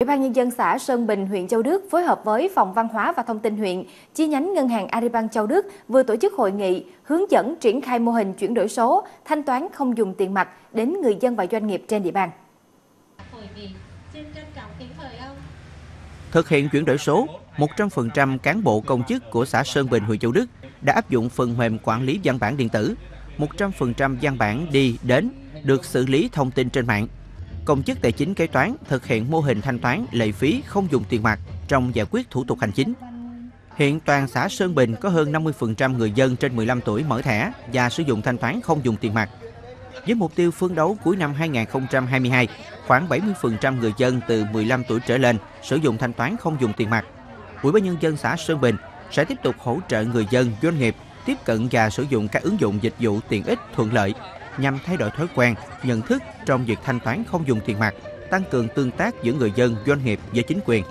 Ủy ban Nhân dân xã Sơn Bình, huyện Châu Đức phối hợp với Phòng Văn hóa và Thông tin huyện, chi nhánh Ngân hàng Aribank Châu Đức vừa tổ chức hội nghị hướng dẫn triển khai mô hình chuyển đổi số, thanh toán không dùng tiền mặt đến người dân và doanh nghiệp trên địa bàn. Thực hiện chuyển đổi số, 100% cán bộ công chức của xã Sơn Bình, huyện Châu Đức đã áp dụng phần mềm quản lý văn bản điện tử. 100% văn bản đi đến được xử lý thông tin trên mạng. Công chức tài chính kế toán thực hiện mô hình thanh toán lệ phí không dùng tiền mặt trong giải quyết thủ tục hành chính. Hiện toàn xã Sơn Bình có hơn 50% người dân trên 15 tuổi mở thẻ và sử dụng thanh toán không dùng tiền mặt. Với mục tiêu phấn đấu cuối năm 2022, khoảng 70% người dân từ 15 tuổi trở lên sử dụng thanh toán không dùng tiền mặt. Ủy ban Nhân dân xã Sơn Bình sẽ tiếp tục hỗ trợ người dân, doanh nghiệp tiếp cận và sử dụng các ứng dụng dịch vụ tiện ích thuận lợi, nhằm thay đổi thói quen, nhận thức trong việc thanh toán không dùng tiền mặt, tăng cường tương tác giữa người dân, doanh nghiệp với chính quyền.